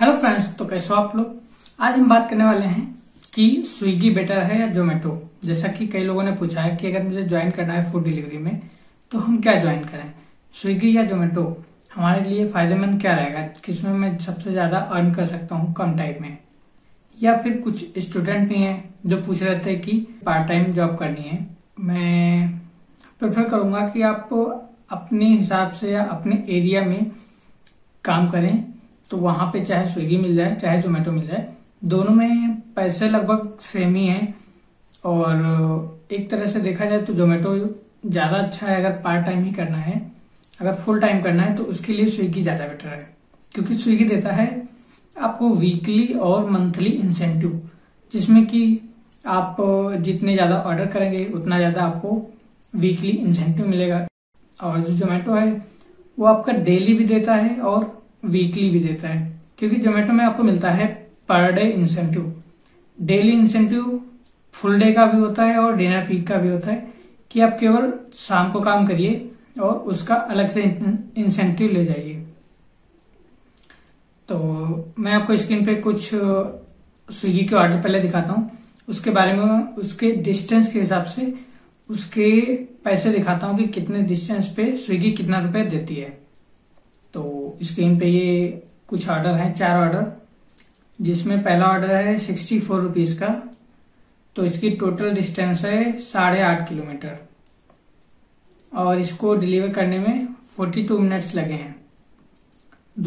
Hello friends, तो कैसे हो आप लोग। आज हम बात करने वाले हैं कि स्विगी बेटर है या जोमेटो। जैसा कि कई लोगों ने पूछा है कि अगर मुझे ज्वाइन करना है फूड डिलीवरी में तो हम क्या ज्वाइन करें, स्विगी या जोमेटो। हमारे लिए फायदेमंद क्या रहेगा, किसमें मैं सबसे ज़्यादा अर्न कर सकता हूँ कम टाइम में। या फिर कुछ स्टूडेंट भी हैं जो पूछ रहे थे कि पार्ट टाइम जॉब करनी है। मैं प्रेफर करूँगा कि आप अपने हिसाब से या अपने एरिया में काम करें, तो वहाँ पे चाहे स्विगी मिल जाए चाहे जोमेटो मिल जाए, दोनों में पैसे लगभग सेम ही हैं। और एक तरह से देखा जाए तो जोमेटो ज़्यादा अच्छा है अगर पार्ट टाइम ही करना है। अगर फुल टाइम करना है तो उसके लिए स्विगी ज़्यादा बेटर है, क्योंकि स्विगी देता है आपको वीकली और मंथली इंसेंटिव, जिसमें कि आप जितने ज़्यादा ऑर्डर करेंगे उतना ज़्यादा आपको वीकली इंसेंटिव मिलेगा। और जो जोमेटो है वो आपका डेली भी देता है और वीकली भी देता है, क्योंकि जोमेटो में आपको मिलता है per day incentive. Daily incentive full day का भी होता है और डिनर पीक का भी होता है कि आप केवल शाम को काम करिए और उसका अलग से इंसेंटिव ले जाइए। तो मैं आपको स्क्रीन पे कुछ स्विगी के ऑर्डर पहले दिखाता हूँ, उसके बारे में उसके डिस्टेंस के हिसाब से उसके पैसे दिखाता हूँ कि कितने डिस्टेंस पे स्विगी कितना रुपए देती है। तो स्क्रीन पे ये कुछ ऑर्डर हैं, चार ऑर्डर, जिसमें पहला ऑर्डर है 64 रुपीज़ का। तो इसकी टोटल डिस्टेंस है 8.5 किलोमीटर और इसको डिलीवर करने में 42 मिनट्स लगे हैं।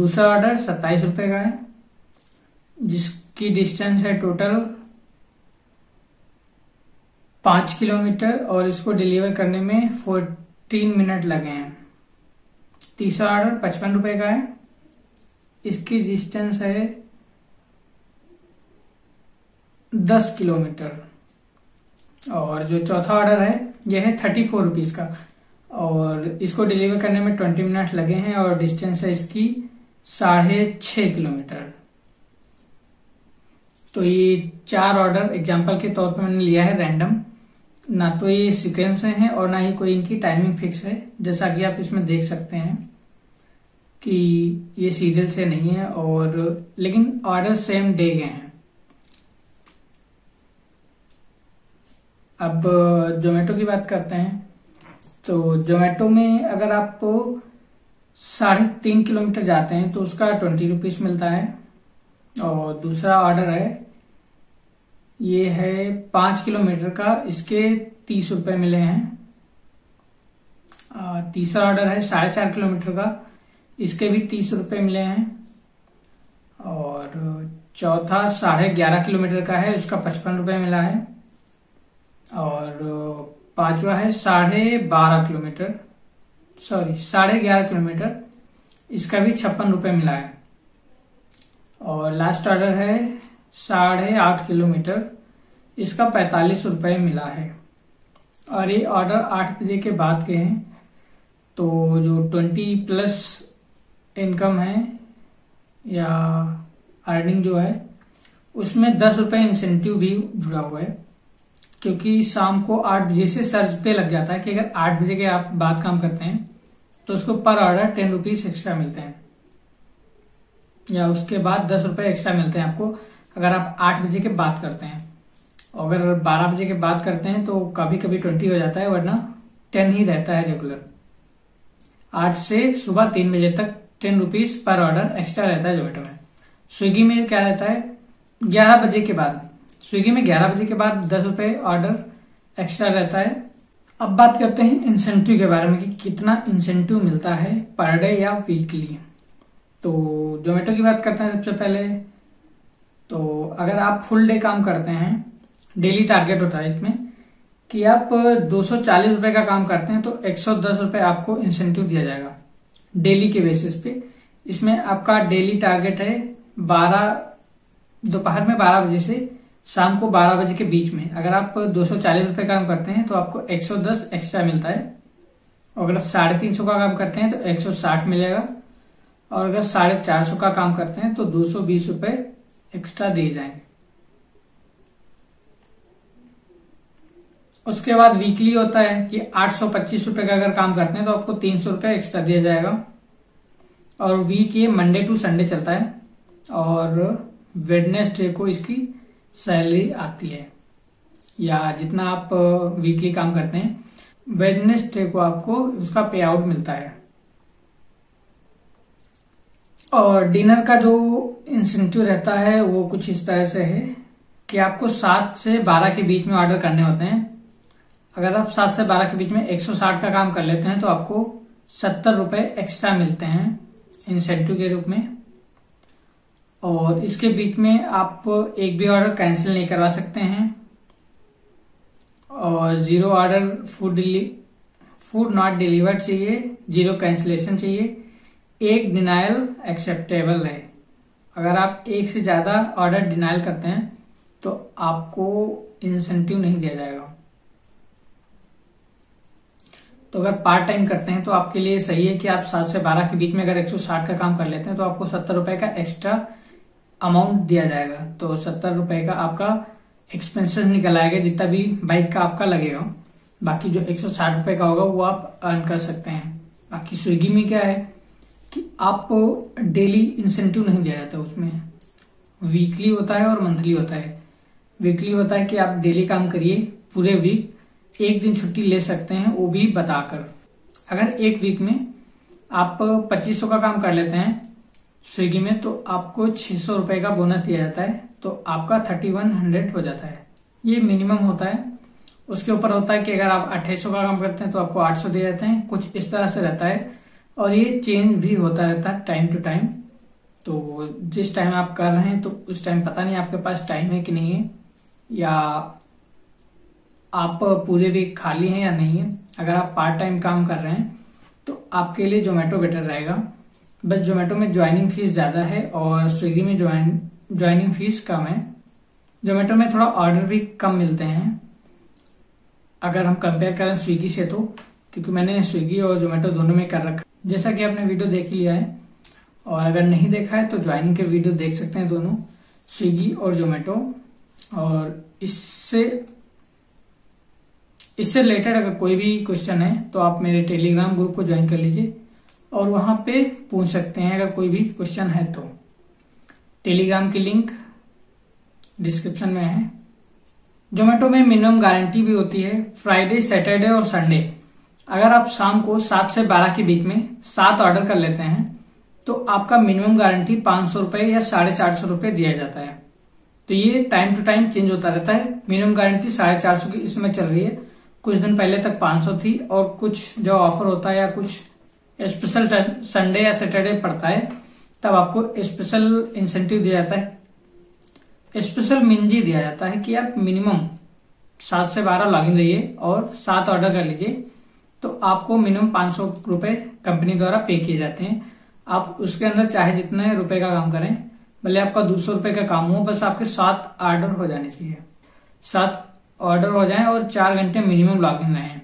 दूसरा ऑर्डर 27 रुपये का है, जिसकी डिस्टेंस है टोटल 5 किलोमीटर और इसको डिलीवर करने में 14 मिनट लगे हैं। तीसरा ऑर्डर 55 रुपए का है, इसकी डिस्टेंस है 10 किलोमीटर और जो चौथा ऑर्डर है यह है 34 रुपीज़ का और इसको डिलीवर करने में 20 मिनट लगे हैं और डिस्टेंस है इसकी 6.5 किलोमीटर। तो ये चार ऑर्डर एग्जाम्पल के तौर पर मैंने लिया है रैंडम, ना तो ये सीक्वेंस में है और ना ही कोई इनकी टाइमिंग फिक्स है। जैसा कि आप इसमें देख सकते हैं कि ये सीरियल से नहीं है और लेकिन ऑर्डर सेम डे के हैं। अब जोमेटो की बात करते हैं, तो जोमेटो में अगर आप 3.5 किलोमीटर जाते हैं तो उसका 20 रुपीज़ मिलता है। और दूसरा ऑर्डर है ये है 5 किलोमीटर का, इसके 30 रुपये मिले हैं। तीसरा ऑर्डर है 4.5 किलोमीटर का, इसके भी 30 रुपये मिले हैं। और चौथा 11.5 किलोमीटर का है, उसका 55 रुपये मिला है। और पांचवा है 11.5 किलोमीटर, इसका भी 56 रुपये मिला है। और लास्ट ऑर्डर है 8.5 किलोमीटर, इसका 45 रुपये मिला है। और ये ऑर्डर 8 बजे के बाद के हैं, तो जो 20+ इनकम है या अर्निंग जो है उसमें 10 रुपये इंसेंटिव भी जुड़ा हुआ है, क्योंकि शाम को 8 बजे से सर्च पे लग जाता है कि अगर 8 बजे के आप बाद काम करते हैं तो उसको पर ऑर्डर 10 रुपीज़ एक्स्ट्रा मिलते हैं या उसके बाद 10 रुपये एक्स्ट्रा मिलते हैं आपको अगर आप 8 बजे के बाद करते हैं। और अगर 12 बजे के बाद करते हैं तो कभी कभी 20 हो जाता है, वरना 10 ही रहता है रेगुलर। 8 से सुबह 3 बजे तक 10 रुपीज़ पर ऑर्डर एक्स्ट्रा रहता है जोमेटो में। स्विगी में क्या रहता है, 11 बजे के बाद, स्विगी में 11 बजे के बाद 10 रुपये ऑर्डर एक्स्ट्रा रहता है। अब बात करते हैं इंसेंटिव के बारे में कि कितना इंसेंटिव मिलता है पर डे या वीकली। तो जोमेटो की बात करते हैं सबसे पहले। तो अगर आप फुल डे काम करते हैं, डेली टारगेट होता है इसमें कि आप 240 रुपये का काम करते हैं तो 110 रुपये आपको इंसेंटिव दिया जाएगा डेली के बेसिस पे। इसमें आपका डेली टारगेट है दोपहर में 12 बजे से शाम को 12 बजे के बीच में। अगर आप 240 रुपये काम करते हैं तो आपको 110 एक्स्ट्रा मिलता है। और अगर आप 350 का काम करते हैं तो 160 मिलेगा। और अगर 450 का काम करते हैं तो 220 रुपये एक्स्ट्रा दिए जाएंगे। उसके बाद वीकली होता है कि 825 रुपये का अगर काम करते हैं तो आपको 300 रुपये एक्स्ट्रा दिया जाएगा। और वीक ये मंडे टू संडे चलता है और वेडनेसडे को इसकी सैलरी आती है, या जितना आप वीकली काम करते हैं वेडनेसडे को आपको उसका पे आउट मिलता है। और डिनर का जो इंसेंटिव रहता है वो कुछ इस तरह से है कि आपको 7 से 12 के बीच में ऑर्डर करने होते हैं। अगर आप 7 से 12 के बीच में 160 का काम कर लेते हैं तो आपको 70 रुपये एक्स्ट्रा मिलते हैं इंसेंटिव के रूप में। और इसके बीच में आप एक भी ऑर्डर कैंसिल नहीं करवा सकते हैं। और 0 ऑर्डर फूड नॉट डिलीवर्ड चाहिए, 0 कैंसिलेशन चाहिए, 1 डिनायल एक्सेप्टेबल है। अगर आप 1 से ज़्यादा ऑर्डर डिनायल करते हैं तो आपको इंसेंटिव नहीं दिया जाएगा। तो अगर पार्ट टाइम करते हैं तो आपके लिए सही है कि आप 7 से 12 के बीच में अगर 160 का काम कर लेते हैं तो आपको 70 रुपये का एक्स्ट्रा अमाउंट दिया जाएगा। तो 70 रुपये का आपका एक्सपेंसेस निकल आएगा, जितना भी बाइक का आपका लगेगा, बाकी जो 160 रुपये का होगा वो आप अर्न कर सकते हैं। बाकी स्विगी में क्या है कि आपको डेली इंसेंटिव नहीं दिया जाता, उसमें वीकली होता है और मंथली होता है। वीकली होता है कि आप डेली काम करिए पूरे वीक, एक दिन छुट्टी ले सकते हैं वो भी बताकर। अगर एक वीक में आप 2500 का काम कर लेते हैं स्विगी में तो आपको 600 रुपये का बोनस दिया जाता है, तो आपका 3100 हो जाता है। ये मिनिमम होता है। उसके ऊपर होता है कि अगर आप 2800 का काम करते हैं तो आपको 800 दिए जाते हैं। कुछ इस तरह से रहता है और ये चेंज भी होता रहता है टाइम टू टाइम। तो जिस टाइम आप कर रहे हैं तो उस टाइम पता नहीं आपके पास टाइम है कि नहीं है, या आप पूरे वीक खाली हैं या नहीं है। अगर आप पार्ट टाइम काम कर रहे हैं तो आपके लिए जोमेटो बेटर रहेगा। बस जोमेटो में ज्वाइनिंग फीस ज़्यादा है और स्विगी में ज्वाइनिंग फीस कम है। जोमेटो में थोड़ा ऑर्डर भी कम मिलते हैं अगर हम कंपेयर करें स्विगी से, तो क्योंकि मैंने स्विगी और जोमेटो दोनों में कर रखा है। जैसा कि आपने वीडियो देख लिया है, और अगर नहीं देखा है तो ज्वाइनिंग के वीडियो देख सकते हैं दोनों, स्विगी और जोमेटो। और इससे रिलेटेड अगर कोई भी क्वेश्चन है तो आप मेरे टेलीग्राम ग्रुप को ज्वाइन कर लीजिए और वहाँ पे पूछ सकते हैं अगर कोई भी क्वेश्चन है तो। टेलीग्राम की लिंक डिस्क्रिप्शन में है। जोमेटो में मिनिमम गारंटी भी होती है फ्राइडे, सैटरडे और संडे। अगर आप शाम को 7 से 12 के बीच में 7 ऑर्डर कर लेते हैं तो आपका मिनिमम गारंटी 500 रुपये या 450 रुपये दिया जाता है। तो ये टाइम टू टाइम चेंज होता रहता है। मिनिमम गारंटी 450 की इसमें चल रही है, कुछ दिन पहले तक 500 थी, और कुछ जो ऑफर होता है या कुछ स्पेशल संडे या सैटरडे पड़ता है तब आपको स्पेशल इंसेंटिव दिया जाता है, स्पेशल मिंजी दिया जाता है कि आप मिनिमम 7 से 12 लॉगिन रहिए और 7 ऑर्डर कर लीजिए तो आपको मिनिमम 500 रुपये कंपनी द्वारा पे किए जाते हैं। आप उसके अंदर चाहे जितने रुपए का काम करें, भले आपका 200 रुपये का काम हो, बस आपके 7 ऑर्डर हो जाने चाहिए। 7 ऑर्डर हो जाए और 4 घंटे मिनिमम लॉगिन रहें,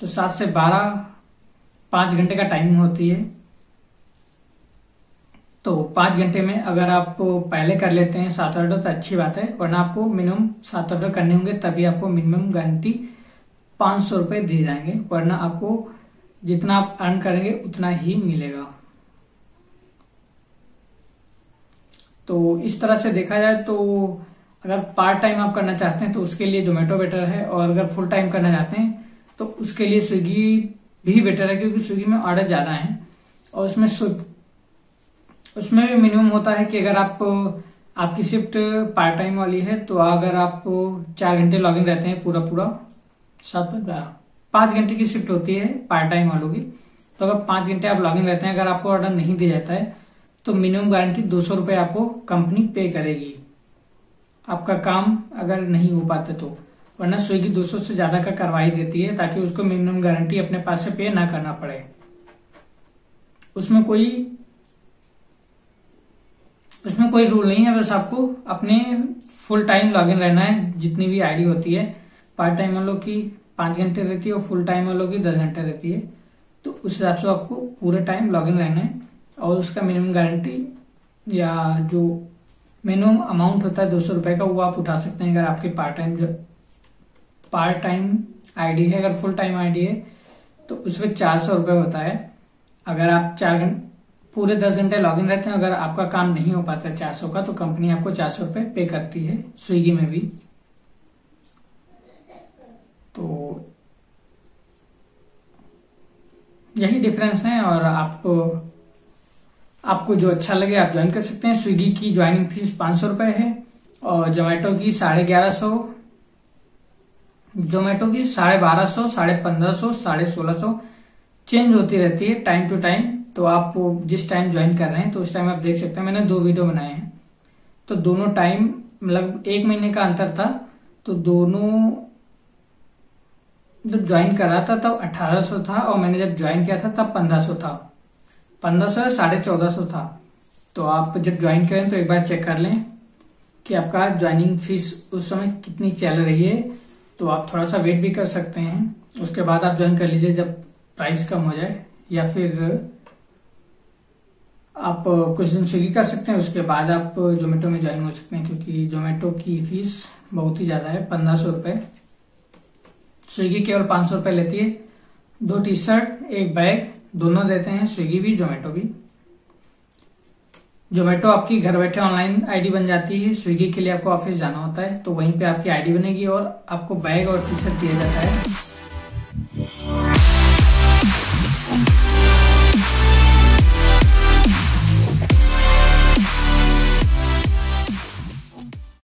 तो 7 से 12 5 घंटे का टाइमिंग होती है। तो 5 घंटे में अगर आप पहले कर लेते हैं 7 ऑर्डर तो अच्छी बात है, वरना आपको मिनिमम 7 ऑर्डर करने होंगे तभी आपको मिनिमम गारंटी 500 रुपये दिए जाएंगे, वरना आपको जितना आप अर्न करेंगे उतना ही मिलेगा। तो इस तरह से देखा जाए तो अगर पार्ट टाइम आप करना चाहते हैं तो उसके लिए जोमेटो बेटर है, और अगर फुल टाइम करना चाहते हैं तो उसके लिए स्विगी भी बेटर है, क्योंकि स्विगी में ऑर्डर ज़्यादा हैं और उसमें भी मिनिमम होता है कि अगर आपकी शिफ्ट पार्ट टाइम वाली है तो अगर आप 4 घंटे लॉगिन रहते हैं पूरा 5 घंटे की शिफ्ट होती है पार्ट टाइम वालों की, तो अगर 5 घंटे आप लॉगिन रहते हैं, अगर आपको ऑर्डर नहीं दिया जाता है तो मिनिमम गारंटी 200 रुपये आपको कंपनी पे करेगी, आपका काम अगर नहीं हो पाता तो। वरना स्विगी 200 से ज़्यादा का करवाई देती है ताकि उसको मिनिमम गारंटी अपने पास से पे ना करना पड़े। उसमें कोई रूल नहीं है, बस आपको अपने फुल टाइम लॉगिन रहना है। जितनी भी आईडी होती है पार्ट टाइम वालों की 5 घंटे रहती है और फुल टाइम वालों की 10 घंटे रहती है, तो उस हिसाब से आपको पूरे टाइम लॉगिन रहना है। और उसका मिनिमम गारंटी या जो मिनिमम अमाउंट होता है 200 रुपये का वो आप उठा सकते हैं अगर आपके पार्ट टाइम आईडी है। अगर फुल टाइम आईडी है तो उसमें 400 रुपये होता है। अगर आप 4 घंटे पूरे 10 घंटे लॉगिन रहते हैं। अगर आपका काम नहीं हो पाता 400 का तो कंपनी आपको 400 रुपये पे करती है स्विगी में भी। तो यही डिफरेंस है और आपको जो अच्छा लगे आप ज्वाइन कर सकते हैं। स्विगी की ज्वाइनिंग फीस 500 रुपये है और जोमेटो की 1150, जोमेटो की 1250, 1500, 1600 चेंज होती रहती है टाइम टू टाइम। तो आप जिस टाइम ज्वाइन कर रहे हैं तो उस टाइम आप देख सकते हैं, मैंने 2 वीडियो बनाए हैं तो दोनों टाइम मतलब 1 महीने का अंतर था। तो दोनों जब ज्वाइन करा था तब 1800 था और मैंने जब ज्वाइन किया था तब 1500 था, 1500 या 1450 था। तो आप जब ज्वाइन करें तो एक बार चेक कर लें कि आपका ज्वाइनिंग फीस उस समय कितनी चल रही है। तो आप थोड़ा सा वेट भी कर सकते हैं, उसके बाद आप ज्वाइन कर लीजिए जब प्राइस कम हो जाए, या फिर आप कुछ दिन स्विगी कर सकते हैं उसके बाद आप जोमेटो में ज्वाइन हो सकते हैं, क्योंकि जोमेटो की फीस बहुत ही ज़्यादा है, 1500 रुपये। स्विगी केवल 500 रुपये लेती है। 2 टी-शर्ट 1 बैग दोनों देते हैं स्विगी भी जोमेटो भी। जोमेटो आपकी घर बैठे ऑनलाइन आईडी बन जाती है, स्विगी के लिए आपको ऑफिस जाना होता है तो वहीं पे आपकी आईडी बनेगी और आपको बैग और टी-शर्ट दिया जाता है।